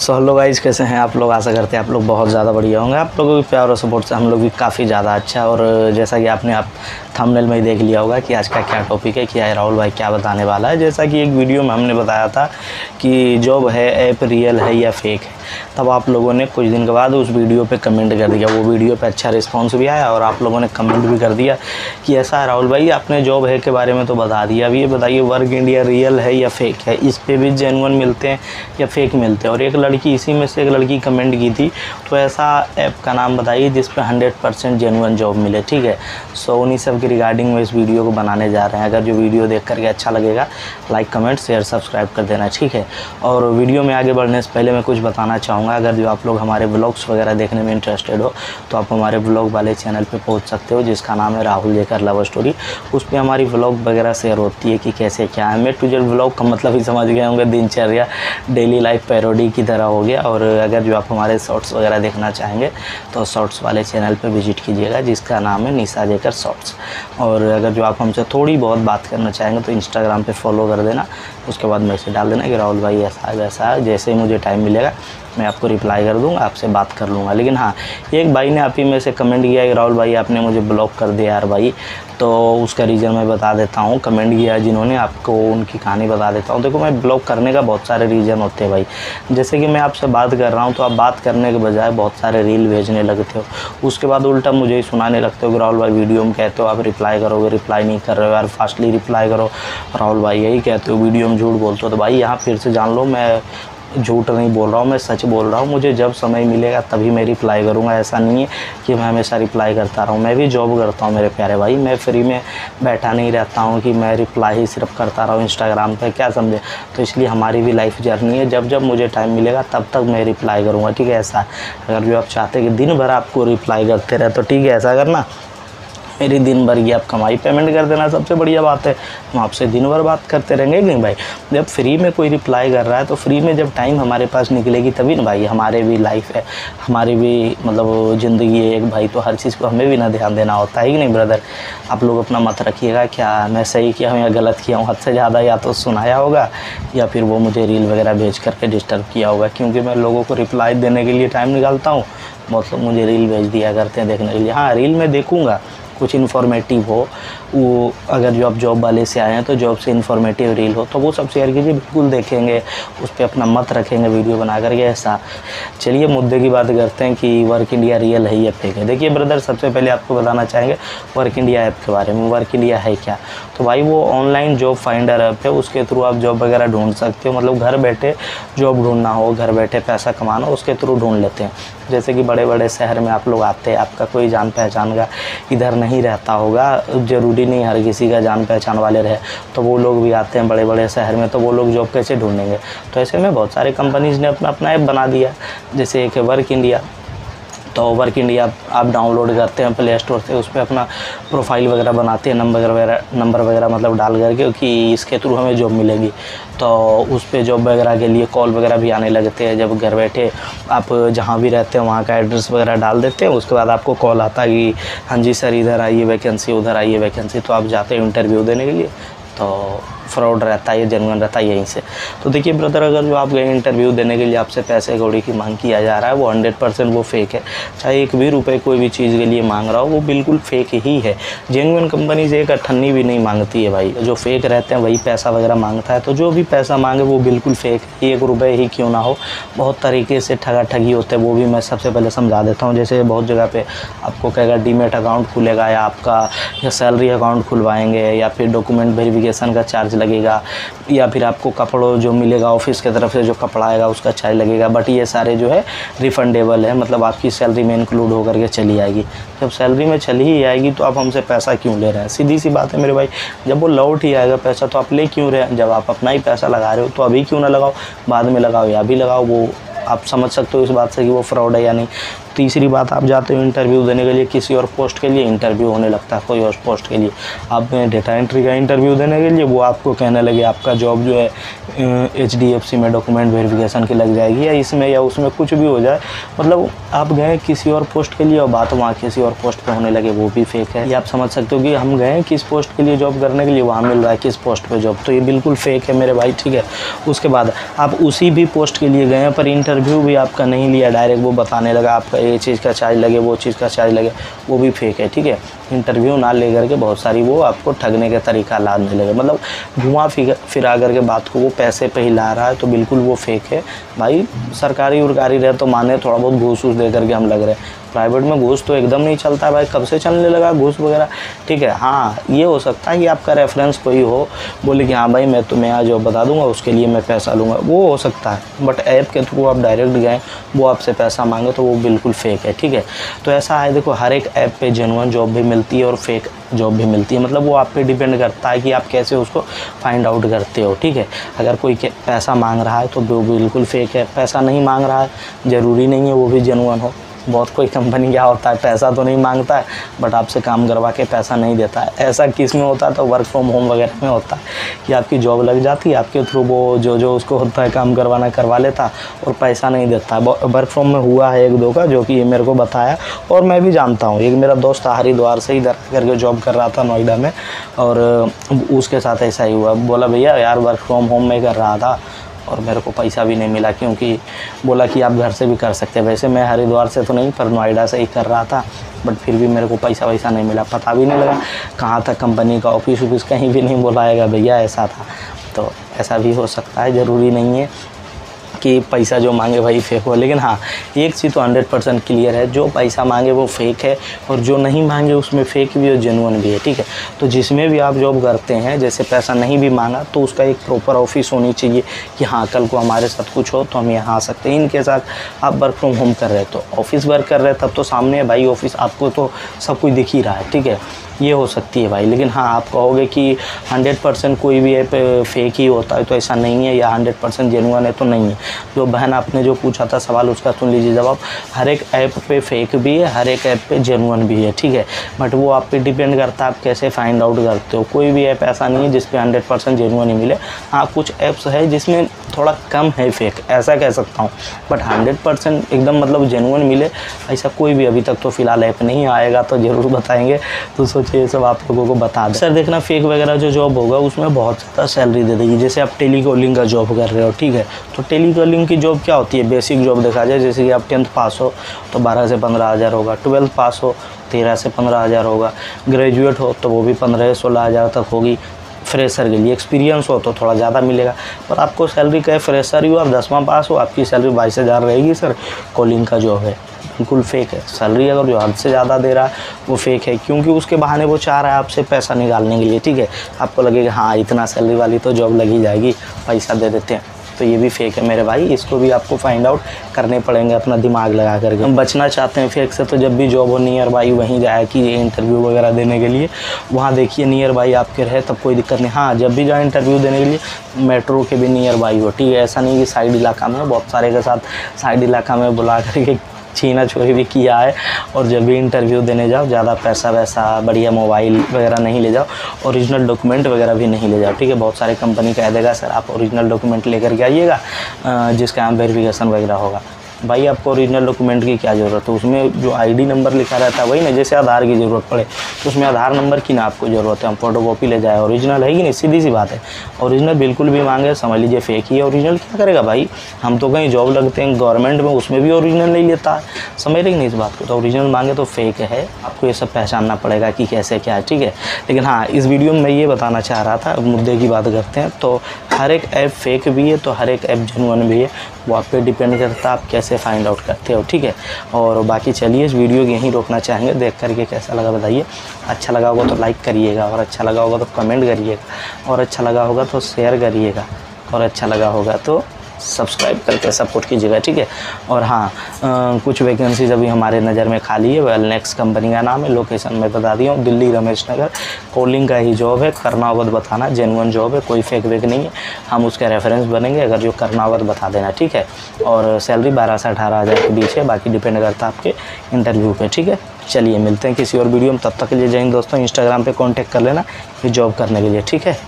So hello guys, कैसे हैं आप लोग। आशा करते हैं आप लोग बहुत ज़्यादा बढ़िया होंगे। आप लोगों के प्यार और सपोर्ट से हम लोग भी काफ़ी ज़्यादा अच्छा, और जैसा कि आपने आप थंबनेल में ही देख लिया होगा कि आज का क्या टॉपिक है, क्या राहुल भाई क्या बताने वाला है। जैसा कि एक वीडियो में हमने बताया था कि जॉब है ऐप रियल है या फेक है, तब आप लोगों ने कुछ दिन के बाद उस वीडियो पे कमेंट कर दिया। वो वीडियो पे अच्छा रिस्पांस भी आया और आप लोगों ने कमेंट भी कर दिया कि ऐसा है राहुल भाई, आपने जॉब है के बारे में तो बता दिया, अब ये बताइए वर्क इंडिया रियल है या फेक है, इस पर भी जेन्युइन मिलते हैं या फेक मिलते हैं। और एक लड़की, इसी में से एक लड़की कमेंट की थी, तो ऐसा ऐप का नाम बताइए जिस पर 100% जेन्युइन जॉब मिले। ठीक है, सो उन्हीं सब की रिगार्डिंग में इस वीडियो को बनाने जा रहे हैं। अगर जो वीडियो देख करके अच्छा लगेगा लाइक कमेंट शेयर सब्सक्राइब कर देना, ठीक है। और वीडियो में आगे बढ़ने से पहले मैं कुछ बताना चाहूँगा, अगर जो आप लोग हमारे व्लॉग्स वगैरह देखने में इंटरेस्टेड हो तो आप हमारे व्लॉग वाले चैनल पे पहुंच सकते हो जिसका नाम है राहुल जैकर लव स्टोरी। उस पर हमारी व्लॉग वगैरह शेयर होती है कि कैसे क्या है। मैं टू व्लॉग का मतलब ही समझ गए होंगे, दिनचर्या डेली लाइफ पैरोडी की तरह हो गया। और अगर जो आप हमारे शॉर्ट्स वगैरह देखना चाहेंगे तो शॉर्ट्स वाले चैनल पर विजिट कीजिएगा जिसका नाम है निशा जैकर शॉर्ट्स। और अगर जो आप हमसे थोड़ी बहुत बात करना चाहेंगे तो इंस्टाग्राम पर फॉलो कर देना, उसके बाद मैसेज डाल देना कि राहुल भाई ऐसा वैसा। जैसे ही मुझे टाइम मिलेगा मैं आपको रिप्लाई कर दूंगा, आपसे बात कर लूँगा। लेकिन हाँ, एक भाई ने आप ही में से कमेंट किया कि राहुल भाई आपने मुझे ब्लॉक कर दिया यार भाई, तो उसका रीज़न मैं बता देता हूँ। कमेंट किया जिन्होंने, आपको उनकी कहानी बता देता हूँ। देखो, मैं ब्लॉक करने का बहुत सारे रीज़न होते हैं भाई। जैसे कि मैं आपसे बात कर रहा हूँ तो आप बात करने के बजाय बहुत सारे रील भेजने लगते हो, उसके बाद उल्टा मुझे ही सुनाने लगते हो कि राहुल भाई वीडियो में कहते हो आप रिप्लाई करोगे, रिप्लाई नहीं कर रहे हो यार, फास्टली रिप्लाई करो राहुल भाई, यही कहते हो, वीडियो में झूठ बोलते हो। तो भाई यहाँ फिर से जान लो, मैं झूठ नहीं बोल रहा हूँ, मैं सच बोल रहा हूँ। मुझे जब समय मिलेगा तभी मैं रिप्लाई करूँगा, ऐसा नहीं है कि मैं हमेशा रिप्लाई करता रहूँ। मैं भी जॉब करता हूँ मेरे प्यारे भाई, मैं फ्री में बैठा नहीं रहता हूँ कि मैं रिप्लाई ही सिर्फ करता रहूँ इंस्टाग्राम पे, क्या समझे। तो इसलिए हमारी भी लाइफ जर्नी है, जब जब मुझे टाइम मिलेगा तब तक मैं रिप्लाई करूँगा, ठीक है। ऐसा अगर जो आप चाहते कि दिन भर आपको रिप्लाई करते रहे तो ठीक है, ऐसा करना, मेरी दिन भर की आप कमाई पेमेंट कर देना, सबसे बढ़िया बात है। हम आपसे दिन भर बात करते रहेंगे। नहीं भाई, जब फ्री में कोई रिप्लाई कर रहा है तो फ्री में जब टाइम हमारे पास निकलेगी तभी ना भाई, हमारे भी लाइफ है, हमारी भी मतलब ज़िंदगी है एक भाई, तो हर चीज़ को हमें भी ना ध्यान देना होता है कि नहीं ब्रदर। आप लोग अपना मत रखिएगा क्या मैं सही किया हूँ या गलत किया हूँ, हद से ज़्यादा या तो सुनाया होगा या फिर वो मुझे रील वगैरह भेज करके डिस्टर्ब किया होगा, क्योंकि मैं लोगों को रिप्लाई देने के लिए टाइम निकालता हूँ। बहुत लोग मुझे रील भेज दिया करते हैं देखने के लिए। हाँ, रील में देखूँगा कुछ इन्फॉर्मेटिव हो, वो अगर जो आप जॉब वाले से आए हैं तो जॉब से इन्फॉर्मेटिव रील हो तो वो सब शेयर कीजिए, बिल्कुल देखेंगे, उस पर अपना मत रखेंगे वीडियो बना करके, ऐसा। चलिए मुद्दे की बात करते हैं कि वर्क इंडिया रियल है या फेक है। देखिए ब्रदर, सबसे पहले आपको बताना चाहेंगे वर्क इंडिया ऐप के बारे में। वर्क इंडिया है क्या, तो भाई वो ऑनलाइन जॉब फाइंडर ऐप है, उसके थ्रू आप जॉब वगैरह ढूंढ सकते हो। मतलब घर बैठे जॉब ढूंढना हो, घर बैठे पैसा कमाना हो, उसके थ्रू ढूंढ लेते हैं। जैसे कि बड़े बड़े शहर में आप लोग आते हैं, आपका कोई जान पहचान का इधर नहीं रहता होगा, ज़रूरी नहीं हर किसी का जान पहचान वाले रहे, तो वो लोग भी आते हैं बड़े बड़े शहर में, तो वो लोग जॉब कैसे ढूंढेंगे। तो ऐसे में बहुत सारे कंपनीज़ ने अपना अपना ऐप बना दिया, जैसे एक है वर्क इंडिया। तो वर्क इंडिया आप डाउनलोड करते हैं प्ले स्टोर से, उस पर अपना प्रोफाइल वगैरह बनाते हैं, नंबर वगैरह मतलब डाल करके कि इसके थ्रू हमें जॉब मिलेगी। तो उस पर जॉब वगैरह के लिए कॉल वगैरह भी आने लगते हैं। जब घर बैठे आप जहाँ भी रहते हैं वहाँ का एड्रेस वगैरह डाल देते हैं, उसके बाद आपको कॉल आता है कि हाँ जी सर इधर आइए वैकेंसी, उधर आइए वैकेंसी। तो आप जाते हैं इंटरव्यू देने के लिए, तो फ्रॉड रहता है, जेन्युइन रहता है यहीं से। तो देखिए ब्रदर, अगर जो आप गए इंटरव्यू देने के लिए, आपसे पैसे कौड़ी की मांग किया जा रहा है, वो 100% वो फेक है। चाहे एक भी रुपये कोई भी चीज़ के लिए मांग रहा हो, वो बिल्कुल फेक ही है। जेन्युइन कंपनी से एक अठन्नी भी नहीं मांगती है भाई। जो फेक रहते हैं वही पैसा वगैरह मांगता है, तो जो भी पैसा मांगे वो बिल्कुल फेक है, 1 रुपये ही क्यों ना हो। बहुत तरीके से ठगा ठगी होते हैं, वो भी मैं सबसे पहले समझा देता हूँ। जैसे बहुत जगह पर आपको कहेगा डीमेट अकाउंट खुलेगा या आपका या सैलरी अकाउंट खुलवाएंगे या फिर डॉक्यूमेंट वेरीफिकेशन का चार्ज लगेगा या फिर आपको कपड़ों जो मिलेगा ऑफिस की तरफ से जो कपड़ा आएगा उसका चार्ज लगेगा। बट ये सारे जो है रिफंडेबल है, मतलब आपकी सैलरी में इंक्लूड होकर के चली आएगी। जब सैलरी में चली ही आएगी तो आप हमसे पैसा क्यों ले रहे हैं, सीधी सी बात है मेरे भाई। जब वो लौट ही आएगा पैसा तो आप ले क्यों रहे हैं, जब आप अपना ही पैसा लगा रहे हो तो अभी क्यों ना लगाओ, बाद में लगाओ या अभी लगाओ। वो आप समझ सकते हो इस बात से कि वो फ्रॉड है या नहीं। तीसरी बात, आप जाते हो इंटरव्यू देने के लिए, किसी और पोस्ट के लिए इंटरव्यू होने लगता है, कोई और पोस्ट के लिए आप डेटा एंट्री का इंटरव्यू देने के लिए, वो आपको कहने लगे आपका जॉब जो है HDFC में डॉक्यूमेंट वेरिफिकेशन की लग जाएगी या इसमें या उसमें, कुछ भी हो जाए। मतलब आप गए किसी और पोस्ट के लिए और बात वहाँ किसी और पोस्ट पर होने लगे, वो भी फेक है। ये आप समझ सकते हो कि हम गए किस पोस्ट के लिए जॉब करने के लिए, वहाँ मिल रहा है किस पोस्ट पर जॉब, तो ये बिल्कुल फेक है मेरे भाई, ठीक है। उसके बाद आप उसी भी पोस्ट के लिए गए पर इंटरव्यू भी आपका नहीं लिया, डायरेक्ट वो बताने लगा आपका ये चीज़ का चार्ज लगे, वो चीज़ का चार्ज लगे, वो भी फेक है, ठीक है। इंटरव्यू ना ले करके बहुत सारी वो आपको ठगने के तरीका लाने लगे, मतलब घुमा फिरा करके बात को वो पैसे पे ही ला रहा है, तो बिल्कुल वो फेक है भाई। सरकारी उरकारी रहे तो माने, थोड़ा बहुत घूस वूस दे करके हम लग रहे हैं, प्राइवेट में घूस तो एकदम नहीं चलता है भाई, कब से चलने लगा घूस वगैरह, ठीक है। हाँ, ये हो सकता है कि आपका रेफरेंस कोई हो, बोले कि हाँ भाई मैं तुम्हें आज जॉब बता दूंगा, उसके लिए मैं पैसा लूँगा, वो हो सकता है, बट ऐप के थ्रू आप डायरेक्ट गए वो आपसे पैसा मांगे तो वो बिल्कुल फेक है, ठीक है। तो ऐसा है, देखो हर एक ऐप पे जेन्युइन जॉब भी मिलती है और फेक जॉब भी मिलती है, मतलब वो आप पे डिपेंड करता है कि आप कैसे उसको फाइंड आउट करते हो, ठीक है। अगर कोई पैसा मांग रहा है तो वो बिल्कुल फेक है, पैसा नहीं मांग रहा है ज़रूरी नहीं है वो भी जेन्युइन हो, बहुत कोई कंपनी क्या होता है पैसा तो नहीं मांगता है बट आपसे काम करवा के पैसा नहीं देता है। ऐसा किस में होता है, तो वर्क फ्रॉम होम वगैरह में होता है कि आपकी जॉब लग जाती है, आपके थ्रू वो जो जो उसको होता है काम करवाना करवा लेता और पैसा नहीं देता। वर्क फ्रॉम में हुआ है एक दो का, जो कि ये मेरे को बताया और मैं भी जानता हूँ। एक मेरा दोस्त हरिद्वार से इधर करके जॉब कर रहा था नोएडा में, और उसके साथ ऐसा ही हुआ। बोला भैया यार वर्क फ्रॉम होम में कर रहा था और मेरे को पैसा भी नहीं मिला, क्योंकि बोला कि आप घर से भी कर सकते हैं। वैसे मैं हरिद्वार से तो नहीं पर नोएडा से ही कर रहा था, बट फिर भी मेरे को पैसा नहीं मिला, पता भी नहीं लगा कहाँ था कंपनी का ऑफिस ऑफिस, कहीं भी नहीं बुलाएगा भैया, ऐसा था। तो ऐसा भी हो सकता है, ज़रूरी नहीं है कि पैसा जो मांगे भाई फेक हो। लेकिन हाँ, एक चीज़ तो 100% क्लियर है, जो पैसा मांगे वो फेक है और जो नहीं मांगे उसमें फेक भी और जेन्युइन भी है, ठीक है। तो जिसमें भी आप जॉब करते हैं, जैसे पैसा नहीं भी मांगा तो उसका एक प्रॉपर ऑफिस होनी चाहिए कि हाँ कल को हमारे साथ कुछ हो तो हम यहाँ आ सकते हैं। इनके साथ आप वर्क फ्रॉम होम कर रहे तो ऑफिस वर्क कर रहे तब तो सामने है भाई ऑफिस, आपको तो सब कुछ दिख ही रहा है, ठीक है। ये हो सकती है भाई। लेकिन हाँ, आप कहोगे कि 100% कोई भी ऐप फेक ही होता है, तो ऐसा नहीं है, या 100% जेन्युइन है तो नहीं है। जो बहन आपने जो पूछा था सवाल, उसका सुन लीजिए जवाब। हर एक ऐप पे फेक भी है, हर एक ऐप पे जेन्युइन भी है, ठीक है। बट वो आप पे डिपेंड करता है आप कैसे फाइंड आउट करते हो। कोई भी ऐप ऐसा नहीं है जिसपे 100% जेन्युइन ही मिले। हाँ, कुछ ऐप्स है जिसमें थोड़ा कम है फेक, ऐसा कह सकता हूँ, बट 100% एकदम मतलब जेन्युइन मिले ऐसा कोई भी अभी तक तो फ़िलहाल ऐप नहीं आएगा, तो ज़रूर बताएंगे। तो सोचिए ये सब आप लोगों को बता दें। सर देखना, फेक वगैरह जो जॉब होगा उसमें बहुत ज़्यादा सैलरी दे देगी। जैसे आप टेलीकॉलिंग का जॉब कर रहे हो, ठीक है, तो टेलीकॉलिंग की जॉब क्या होती है, बेसिक जॉब देखा जाए। जैसे कि आप 10th पास हो तो 12 से 15 हज़ार होगा, 12th पास हो 13 से 15 हज़ार होगा, ग्रेजुएट हो तो वो भी 15 से 16 हज़ार तक होगी। फ्रेशर के लिए एक्सपीरियंस हो तो थोड़ा ज़्यादा मिलेगा, पर आपको सैलरी का फ्रेशर ही हो, आप 10वां पास हो, आपकी सैलरी 22 हज़ार रहेगी। सर कॉलिंग का जॉब है, बिल्कुल फेक है। सैलरी अगर जो हद से ज़्यादा दे रहा है वो फेक है, क्योंकि उसके बहाने वो चाह रहा है आपसे पैसा निकालने के लिए, ठीक है। आपको लगेगा हाँ इतना सैलरी वाली तो जॉब लगी जाएगी, पैसा दे देते हैं, तो ये भी फेक है मेरे भाई। इसको भी आपको फाइंड आउट करने पड़ेंगे अपना दिमाग लगा करके। हम बचना चाहते हैं फेक से, तो जब भी जॉब हो नियर बाई वहीं जाए कि इंटरव्यू वगैरह देने के लिए, वहाँ देखिए नियर बाई आपके रहे तब कोई दिक्कत नहीं। हाँ, जब भी जाए इंटरव्यू देने के लिए मेट्रो के भी नियर बाई हो, ठीक है। ऐसा नहीं कि साइड इलाका में, बहुत सारे के साथ साइड इलाका में बुला करके छीना छोरी भी किया है। और जब भी इंटरव्यू देने जाओ ज़्यादा पैसा वैसा, बढ़िया मोबाइल वगैरह नहीं ले जाओ, ओरिजिनल डॉक्यूमेंट वगैरह भी नहीं ले जाओ, ठीक है। बहुत सारे कंपनी कह देगा सर आप ओरिजिनल डॉक्यूमेंट लेकर के आइएगा जिसका हम वेरिफिकेशन वगैरह होगा। भाई आपको ओरिजिनल डॉक्यूमेंट की क्या ज़रूरत है, उसमें जो आईडी नंबर लिखा रहता है वही ना। जैसे आधार की ज़रूरत पड़े तो उसमें आधार नंबर की ना आपको ज़रूरत है, हम फोटोकॉपी ले जाए, ओरिजिनल है कि नहीं, सीधी सी बात है। ओरिजिनल बिल्कुल भी मांगे समझ लीजिए फेक ही है। ओरिजिनल क्या करेगा भाई, हम तो कहीं जॉब लगते हैं गवर्नमेंट में, उसमें भी ओरिजिनल नहीं लेता है, समझ रहे नहीं इस बात को। तो ओरिजिनल मांगे तो फेक है, आपको ये सब पहचानना पड़ेगा कि कैसे क्या है, ठीक है। लेकिन हाँ, इस वीडियो में मैं ये बताना चाह रहा था, मुद्दे की बात करते हैं, तो हर एक ऐप फेक भी है तो हर एक ऐप जेन्युइन भी है, वो आप पे डिपेंड करता है आप कैसे फाइंड आउट करते हो, ठीक है। और बाकी चलिए इस वीडियो को यहीं रोकना चाहेंगे, देख करके कैसा लगा बताइए। अच्छा लगा होगा तो लाइक करिएगा, और अच्छा लगा होगा तो कमेंट करिएगा, और अच्छा लगा होगा तो शेयर करिएगा, और अच्छा लगा होगा तो सब्सक्राइब करके सपोर्ट कीजिएगा, ठीक है। और हाँ, कुछ वैकेंसीज अभी हमारे नज़र में खाली है। वेल नेक्स्ट कंपनी का नाम है, लोकेशन मैं बता दिया हूँ, दिल्ली रमेश नगर। कॉलिंग का ही जॉब है, करनावत बताना, जेन्युइन जॉब है, कोई फेक वेक नहीं है। हम उसका रेफरेंस बनेंगे, अगर जो करनावत बता देना, ठीक है। और सैलरी 12 से 18 हज़ार के बीच है, बाकी डिपेंड करता है आपके इंटरव्यू पर, ठीक है। चलिए मिलते हैं किसी और वीडियो में, तब तक के लिए जय हिंद दोस्तों। इंस्टाग्राम पर कॉन्टैक्ट कर लेना ये जॉब करने के लिए, ठीक है।